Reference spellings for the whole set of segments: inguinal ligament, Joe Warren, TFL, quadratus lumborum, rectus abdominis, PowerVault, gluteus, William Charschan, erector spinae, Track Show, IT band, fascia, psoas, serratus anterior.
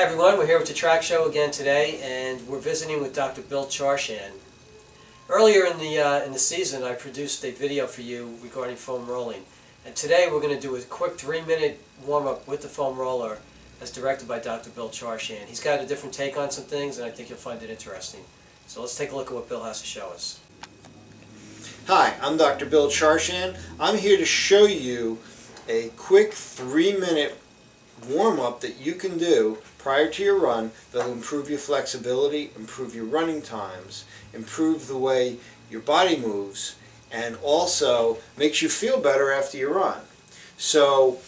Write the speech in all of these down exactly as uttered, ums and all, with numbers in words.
Hi everyone, we're here with the Track Show again today, and we're visiting with Doctor Bill Charschan. Earlier in the, uh, in the season, I produced a video for you regarding foam rolling, and today we're going to do a quick three minute warm-up with the foam roller as directed by Doctor Bill Charschan. He's got a different take on some things, and I think you'll find it interesting. So let's take a look at what Bill has to show us. Hi, I'm Doctor Bill Charschan. I'm here to show you a quick three minute warm-up that you can do prior to your run that will improve your flexibility, improve your running times, improve the way your body moves, and also makes you feel better after you run. So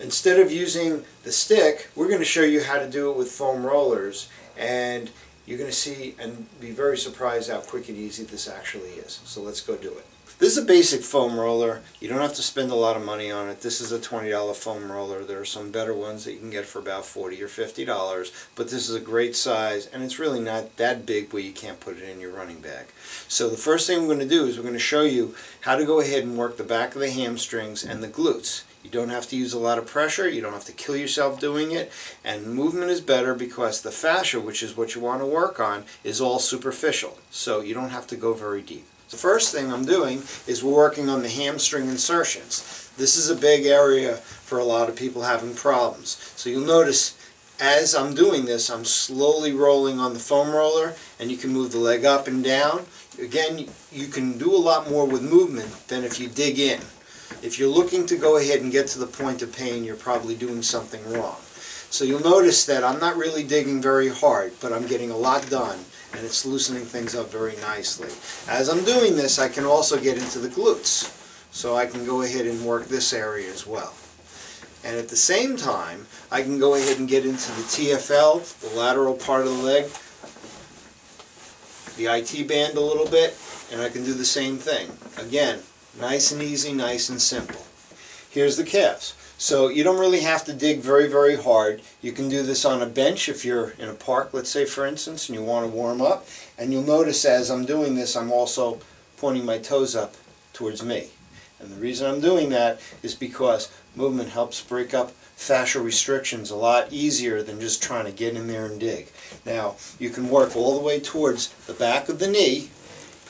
instead of using the stick, we're going to show you how to do it with foam rollers, and you're going to see and be very surprised how quick and easy this actually is. So let's go do it. This is a basic foam roller. You don't have to spend a lot of money on it. This is a twenty dollar foam roller. There are some better ones that you can get for about forty or fifty dollars, but this is a great size, and it's really not that big where you can't put it in your running bag. So the first thing we're going to do is we're going to show you how to go ahead and work the back of the hamstrings and the glutes. You don't have to use a lot of pressure. You don't have to kill yourself doing it, and movement is better because the fascia, which is what you want to work on, is all superficial, so you don't have to go very deep. The first thing I'm doing is we're working on the hamstring insertions. This is a big area for a lot of people having problems. So you'll notice as I'm doing this, I'm slowly rolling on the foam roller, and you can move the leg up and down. Again, you can do a lot more with movement than if you dig in. If you're looking to go ahead and get to the point of pain, you're probably doing something wrong. So you'll notice that I'm not really digging very hard, but I'm getting a lot done, and it's loosening things up very nicely. As I'm doing this, I can also get into the glutes, so I can go ahead and work this area as well. And at the same time, I can go ahead and get into the T F L, the lateral part of the leg, the I T band a little bit, and I can do the same thing. Again, nice and easy, nice and simple. Here's the calves. So you don't really have to dig very, very hard. You can do this on a bench if you're in a park, let's say, for instance, and you want to warm up. And you'll notice as I'm doing this, I'm also pointing my toes up towards me. And the reason I'm doing that is because movement helps break up fascial restrictions a lot easier than just trying to get in there and dig. Now, you can work all the way towards the back of the knee.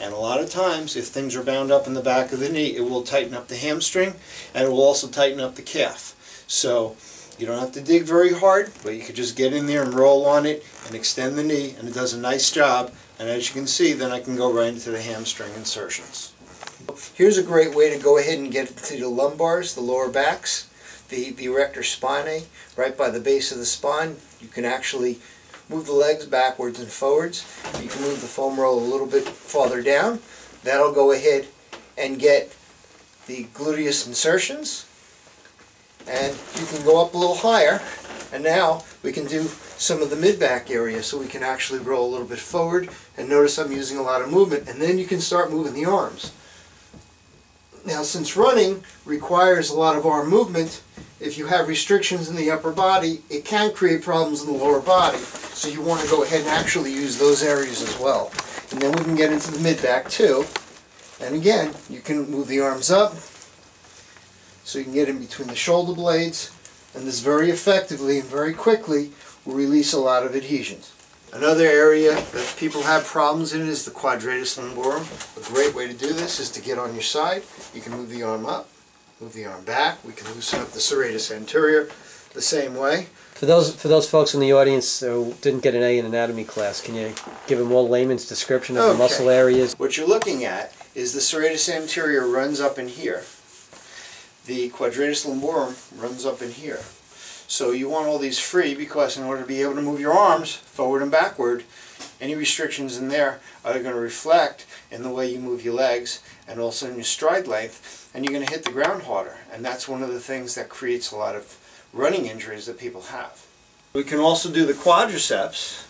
And a lot of times, if things are bound up in the back of the knee, it will tighten up the hamstring, and it will also tighten up the calf. So you don't have to dig very hard, but you could just get in there and roll on it and extend the knee, and it does a nice job. And as you can see, then I can go right into the hamstring insertions. Here's a great way to go ahead and get to the lumbars, the lower backs, the, the erector spinae, right by the base of the spine. You can actually move the legs backwards and forwards. You can move the foam roll a little bit farther down. That'll go ahead and get the gluteus insertions. And you can go up a little higher. And now we can do some of the mid-back area. So we can actually roll a little bit forward. And notice I'm using a lot of movement. And then you can start moving the arms. Now, since running requires a lot of arm movement, if you have restrictions in the upper body, it can create problems in the lower body. So you want to go ahead and actually use those areas as well. And then we can get into the mid-back too. And again, you can move the arms up so you can get in between the shoulder blades. And this very effectively and very quickly will release a lot of adhesions. Another area that people have problems in is the quadratus lumborum. A great way to do this is to get on your side. You can move the arm up, move the arm back. We can loosen up the serratus anterior the same way. For those for those folks in the audience who didn't get an A in anatomy class, can you give a more layman's description of okay. the muscle areas? What you're looking at is the serratus anterior runs up in here. The quadratus lumborum runs up in here. So you want all these free because in order to be able to move your arms forward and backward, any restrictions in there are going to reflect in the way you move your legs and also in your stride length, and you're going to hit the ground harder. And that's one of the things that creates a lot of running injuries that people have. We can also do the quadriceps,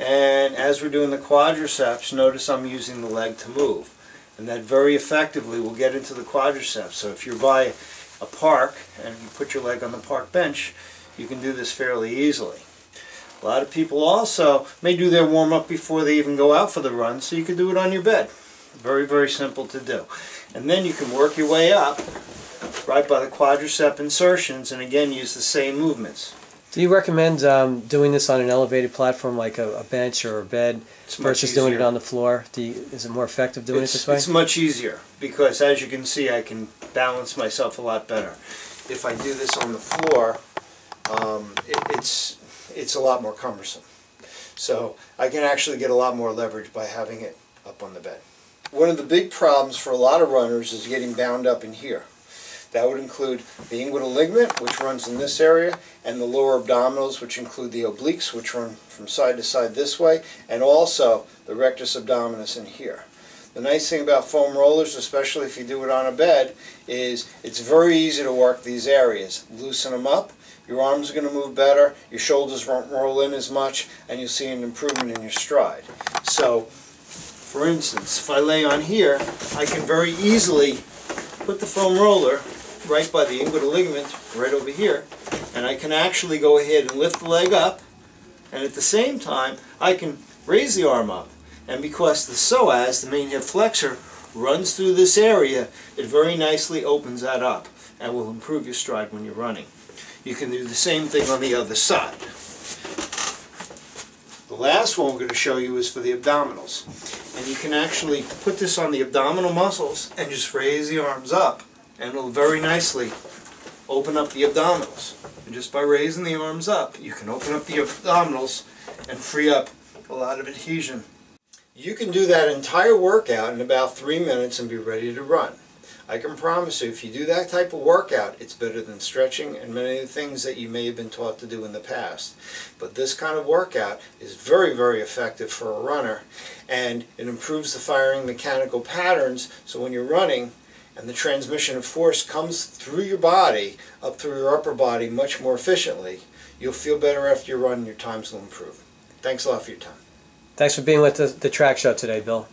and as we're doing the quadriceps, notice I'm using the leg to move. And that very effectively will get into the quadriceps. So if you're by a park and you put your leg on the park bench, you can do this fairly easily. A lot of people also may do their warm-up before they even go out for the run, so you can do it on your bed. Very, very simple to do. And then you can work your way up right by the quadricep insertions, and again use the same movements. Do you recommend um, doing this on an elevated platform like a, a bench or a bed it's versus doing it on the floor? Do you, is it more effective doing it's, it this way? It's much easier because, as you can see, I can balance myself a lot better. If I do this on the floor, um, it, it's, it's a lot more cumbersome. So I can actually get a lot more leverage by having it up on the bed. One of the big problems for a lot of runners is getting bound up in here. That would include the inguinal ligament, which runs in this area, and the lower abdominals, which include the obliques, which run from side to side this way, and also the rectus abdominis in here. The nice thing about foam rollers, especially if you do it on a bed, is it's very easy to work these areas. Loosen them up, your arms are going to move better, your shoulders won't roll in as much, and you'll see an improvement in your stride. So, for instance, if I lay on here, I can very easily put the foam roller right by the inguinal ligament, right over here, and I can actually go ahead and lift the leg up, and at the same time, I can raise the arm up. And because the psoas, the main hip flexor, runs through this area, it very nicely opens that up and will improve your stride when you're running. You can do the same thing on the other side. The last one we're going to show you is for the abdominals. And you can actually put this on the abdominal muscles and just raise the arms up. And it'll very nicely open up the abdominals. And just by raising the arms up, you can open up the abdominals and free up a lot of adhesion. You can do that entire workout in about three minutes and be ready to run. I can promise you, if you do that type of workout, it's better than stretching and many of the things that you may have been taught to do in the past. But this kind of workout is very, very effective for a runner, and it improves the firing mechanical patterns, so when you're running and the transmission of force comes through your body, up through your upper body much more efficiently, you'll feel better after you run and your times will improve. Thanks a lot for your time. Thanks for being with the, the Track Show today, Bill.